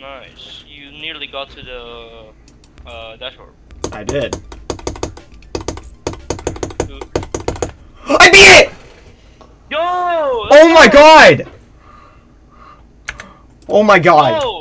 Nice. You nearly got to the dashboard. I did. I beat it! Yo! Oh my god! Oh my god! Whoa.